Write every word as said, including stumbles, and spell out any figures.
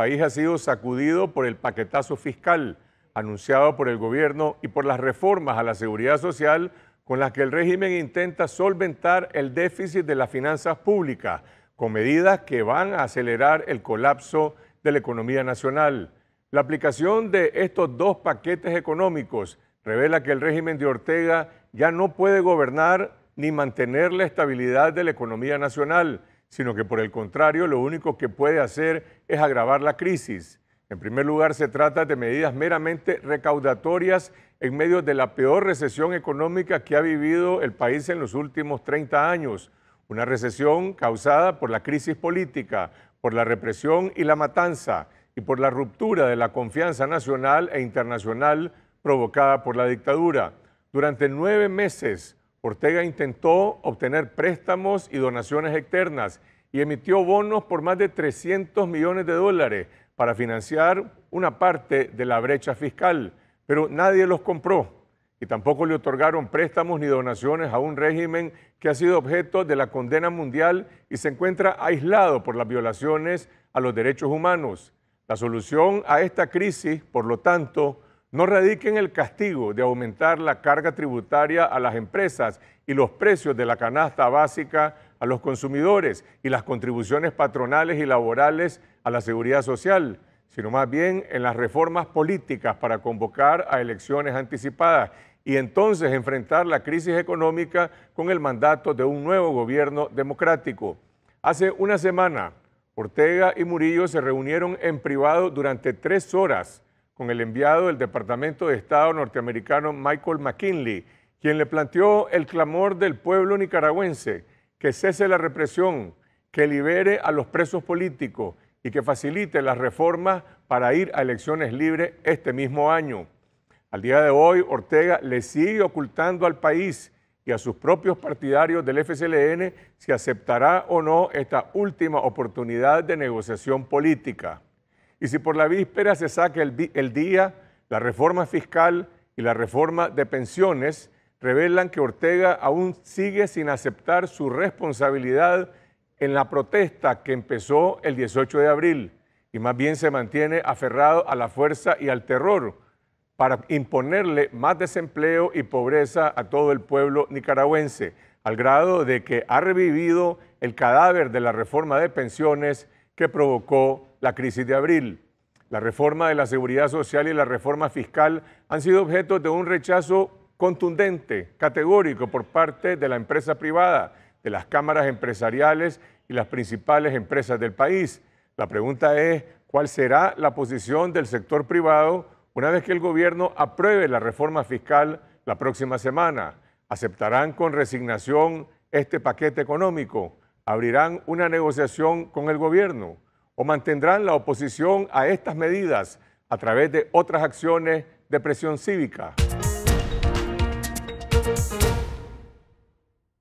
país ha sido sacudido por el paquetazo fiscal anunciado por el gobierno y por las reformas a la seguridad social con las que el régimen intenta solventar el déficit de las finanzas públicas, con medidas que van a acelerar el colapso de la economía nacional. La aplicación de estos dos paquetes económicos revela que el régimen de Ortega ya no puede gobernar ni mantener la estabilidad de la economía nacional, sino que por el contrario lo único que puede hacer es agravar la crisis. En primer lugar, se trata de medidas meramente recaudatorias en medio de la peor recesión económica que ha vivido el país en los últimos treinta años, una recesión causada por la crisis política, por la represión y la matanza, y por la ruptura de la confianza nacional e internacional provocada por la dictadura. Durante nueve meses, Ortega intentó obtener préstamos y donaciones externas y emitió bonos por más de trescientos millones de dólares para financiar una parte de la brecha fiscal, pero nadie los compró y tampoco le otorgaron préstamos ni donaciones a un régimen que ha sido objeto de la condena mundial y se encuentra aislado por las violaciones a los derechos humanos. La solución a esta crisis, por lo tanto, no radica en el castigo de aumentar la carga tributaria a las empresas y los precios de la canasta básica a los consumidores y las contribuciones patronales y laborales a la seguridad social, sino más bien en las reformas políticas para convocar a elecciones anticipadas y entonces enfrentar la crisis económica con el mandato de un nuevo gobierno democrático. Hace una semana, Ortega y Murillo se reunieron en privado durante tres horas con el enviado del Departamento de Estado norteamericano Michael McKinley, quien le planteó el clamor del pueblo nicaragüense que cese la represión, que libere a los presos políticos y que facilite las reformas para ir a elecciones libres este mismo año. Al día de hoy, Ortega le sigue ocultando al país y a sus propios partidarios del F S L N si aceptará o no esta última oportunidad de negociación política. Y si por la víspera se saca el, el día, la reforma fiscal y la reforma de pensiones revelan que Ortega aún sigue sin aceptar su responsabilidad en la protesta que empezó el dieciocho de abril y más bien se mantiene aferrado a la fuerza y al terror para imponerle más desempleo y pobreza a todo el pueblo nicaragüense, al grado de que ha revivido el cadáver de la reforma de pensiones que provocó la crisis de abril. La reforma de la seguridad social y la reforma fiscal han sido objeto de un rechazo contundente, categórico, por parte de la empresa privada, de las cámaras empresariales y las principales empresas del país. La pregunta es, ¿cuál será la posición del sector privado una vez que el gobierno apruebe la reforma fiscal la próxima semana? ¿Aceptarán con resignación este paquete económico? ¿Abrirán una negociación con el gobierno o mantendrán la oposición a estas medidas a través de otras acciones de presión cívica?